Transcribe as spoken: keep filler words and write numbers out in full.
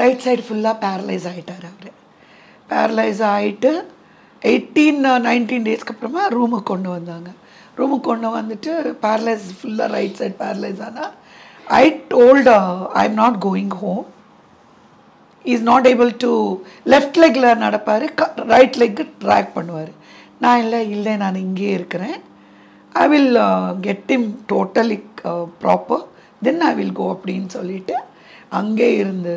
Right side full paralyzed आयेटा paralyzed आयेटे eighteen nineteen days कपरमा room कोण्डो बंदागा room कोण्डो बंदिटे paralyzed full right side paralyzed आना I told her I'm not going home. He's not able to left leg ला नाडा पारे right leg drag पन्नुवारे ना इल्ला इल्ले नान इंगे इरुक्केन I will uh, get him totally uh, proper then I will go अपडीन सोल्लिटे अंगे इरुंदु